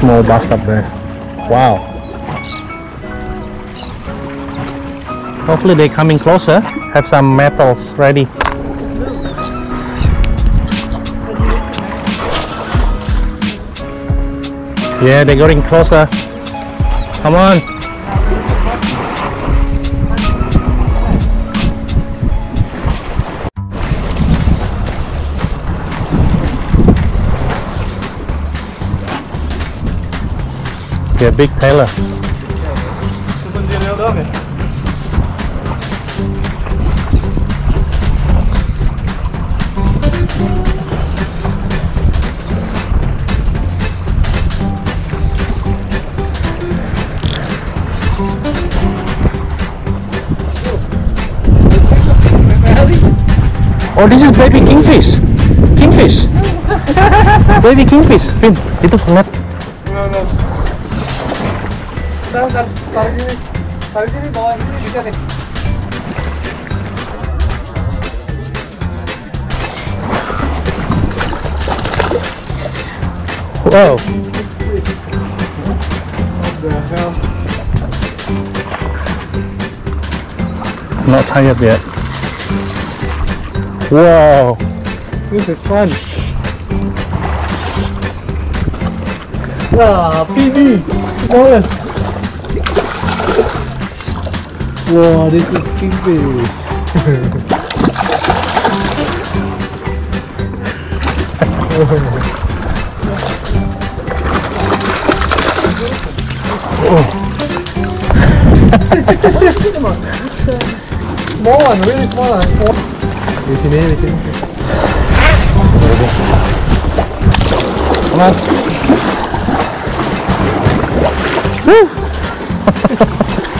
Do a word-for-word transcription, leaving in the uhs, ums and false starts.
small bass up there. Wow. Hopefully they're coming closer. Have some metals ready. Yeah, they're getting closer. Come on. Yeah, big tailor. Oh, this is baby kingfish. Kingfish. Baby kingfish. Finn, itu kuat. No, no. Tahu kan? Tahu ini. Tahu ini bawa ini juga deh. Wow. What the hell? Not tired yet. Wow, this is fun. Wow, P B, golden. Wow, this is kingfish. Oh. Small one, really small one. We can hear it, can we? Come on. Woo!